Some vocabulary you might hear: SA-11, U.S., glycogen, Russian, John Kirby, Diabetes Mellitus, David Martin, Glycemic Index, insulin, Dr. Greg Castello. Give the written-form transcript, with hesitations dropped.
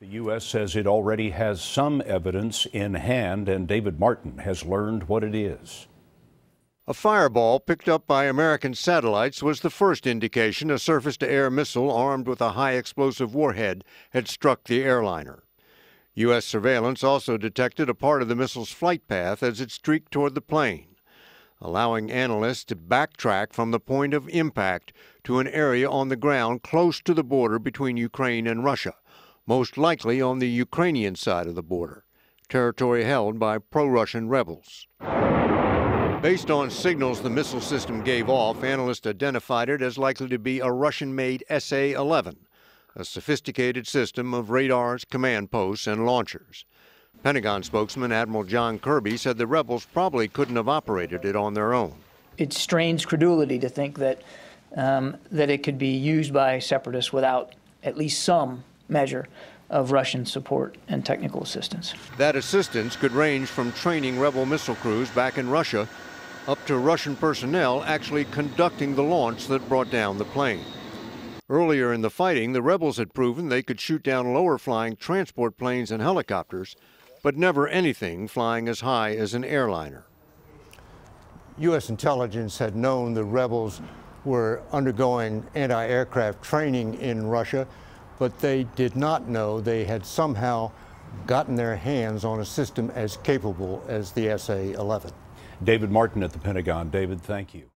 The U.S. says it already has some evidence in hand, and David Martin has learned what it is. A fireball picked up by American satellites was the first indication a surface-to-air missile armed with a high-explosive warhead had struck the airliner. U.S. surveillance also detected a part of the missile's flight path as it streaked toward the plane, allowing analysts to backtrack from the point of impact to an area on the ground close to the border between Ukraine and Russia, most likely on the Ukrainian side of the border, territory held by pro-Russian rebels. Based on signals the missile system gave off, analysts identified it as likely to be a Russian-made SA-11, a sophisticated system of radars, command posts, and launchers. Pentagon spokesman Admiral John Kirby said the rebels probably couldn't have operated it on their own. It strains credulity to think that, it could be used by separatists without at least some measure of Russian support and technical assistance. That assistance could range from training rebel missile crews back in Russia up to Russian personnel actually conducting the launch that brought down the plane. Earlier in the fighting, the rebels had proven they could shoot down lower-flying transport planes and helicopters, but never anything flying as high as an airliner. U.S. intelligence had known the rebels were undergoing anti-aircraft training in Russia, but they did not know they had somehow gotten their hands on a system as capable as the SA-11. David Martin at the Pentagon. David, thank you.